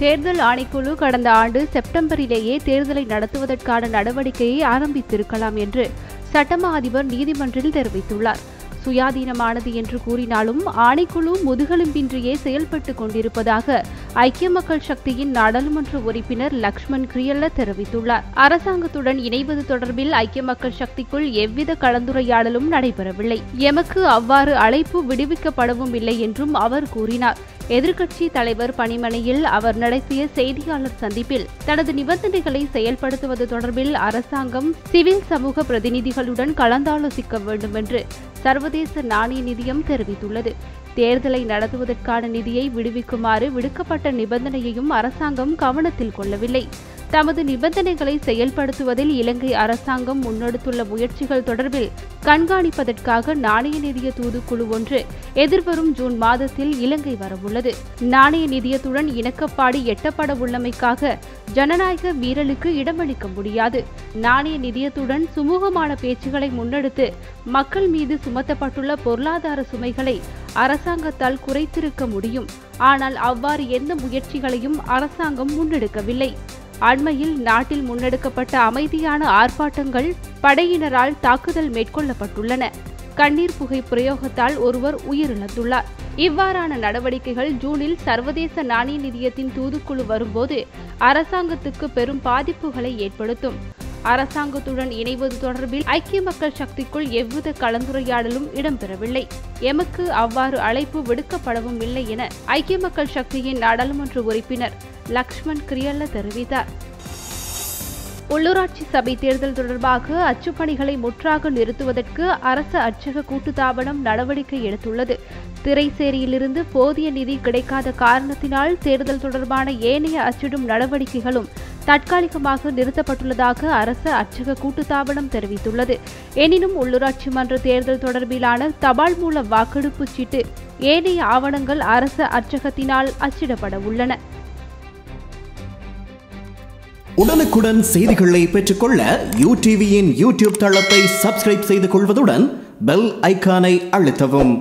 தேர்தல் ஆணைக்குழு கடந்த ஆண்டு செப்டம்பரிலேயே தேர்தலை நடத்துவதற்கான நடவடிக்கையை ஆரம்பித்திருக்கலாம் என்று சட்டமா அதிபர் நீதிமன்றில் தெரிவித்துள்ளார். சுயாதீனமானது என்று கூறினாலும் ஆணைக்குழு முதுகெலும்பின்றியே செயல்பட்டுக் கொண்டிருப்பதாக ஐக்கிய மக்கள் சக்தியின் நாடாளுமன்ற உறுப்பினர் லக்ஷ்மண் கிரியல்ல தெரிவித்துள்ளார். அரசாங்கத்துடன் இணைவது தொடர்பில் ஐக்கிய மக்கள் சக்திக்குள் எவ்வித கலந்துரையாடலும் நடைபெறவில்லை, எமக்கு அவ்வாறு அழைப்பு விடுவிக்கப்படவும் இல்லை என்றும் அவர் கூறினார். எதிர்க்கட்சி தலைவர் பணிமனையில் அவர் நடத்திய செய்தியாளர் சந்திப்பில் தனது நிபந்தனைகளை செயல்படுத்துவது தொடர்பில் அரசாங்கம் சிவில் சமூக பிரதிநிதிகளுடன் கலந்தாலோசிக்க வேண்டும் என்று சர்வதேச நாணய நிதியம் தெரிவித்துள்ளது. தேர்தலை நடத்துவதற்கான நிதியை விடுவிக்குமாறு விடுக்கப்பட்ட நிபந்தனையையும் அரசாங்கம் கவனத்தில் கொள்ளவில்லை. தமது நிபந்தனைகளை செயல்படுத்துவதில் இலங்கை அரசாங்கம் முன்னெடுத்துள்ள முயற்சிகள் தொடர்பில் கண்காணிப்பதற்காக நாணய நிதிய தூதுக்குழு ஒன்று எதிர்வரும் ஜூன் மாதத்தில் இலங்கை வரவுள்ளது. நாணய நிதியத்துடன் இணக்கப்பாடு எட்டப்பட உள்ளமைக்காக ஜனநாயக மீறலுக்கு இடமளிக்க முடியாது. நாணய நிதியத்துடன் சுமூகமான பேச்சுக்களை முன்னெடுத்து மக்கள் மீது சுமத்தப்பட்டுள்ள பொருளாதார சுமைகளை அரசாங்கத்தால் குறைத்திருக்க முடியும். ஆனால் அவ்வாறு எந்த முயற்சிகளையும் அரசாங்கம் முன்னெடுக்கவில்லை. அண்மையில் நாட்டில் முன்னெடுக்கப்பட்ட அமைதியான ஆர்ப்பாட்டங்கள் படையினரால் தாக்குதல் மேற்கொள்ளப்பட்டுள்ளன. கண்ணீர் புகை பிரயோகத்தால் ஒருவர் உயிரிழந்துள்ளார். இவ்வாறான நடவடிக்கைகள் ஜூனில் சர்வதேச நாணய நிதியத்தின் தூதுக்குழு வரும்போது அரசாங்கத்துக்கு பெரும் பாதிப்புகளை ஏற்படுத்தும். அரசாங்கத்துடன் இணைவது தொடர்பில் ஐக்கிய மக்கள் சக்திக்குள் எவ்வித கலந்துரையாடலும் இடம்பெறவில்லை, எமக்கு அவ்வாறு அழைப்பு விடுக்கப்படவும் இல்லை என ஐக்கிய மக்கள் சக்தியின் நாடாளுமன்ற உறுப்பினர் லக்ஷ்மண் கிரியல்ல தெரிவித்தார். உள்ளூராட்சி சபை தேர்தல் தொடர்பாக அச்சுப்பணிகளை முற்றாக நிறுத்துவதற்கு அரச அச்சக கூட்டுத்தாபனம் நடவடிக்கை எடுத்துள்ளது. திரைச்சேரியிலிருந்து போதிய நிதி கிடைக்காத காரணத்தினால் தேர்தல் தொடர்பான ஏனைய அச்சிடும் நடவடிக்கைகளும் தற்காலிகமாக நிறுத்தப்பட்டுள்ளதாக அரச அச்சக கூட்டுத்தாபனம் தெரிவித்துள்ளது. எனினும் உள்ளூராட்சி மன்ற தேர்தல் தொடர்பிலான தபால் மூல வாக்கெடுப்பு சீட்டு ஏனைய ஆவணங்கள் அரச அச்சகத்தினால் அச்சிடப்பட உள்ளன. உடனுக்குடன் செய்திகளை பெற்றுக்கொள்ள யூடிவியின் யூடியூப் தளத்தை சப்ஸ்கிரைப் செய்து கொள்வதுடன் பெல் ஐக்கானை அழுத்தவும்.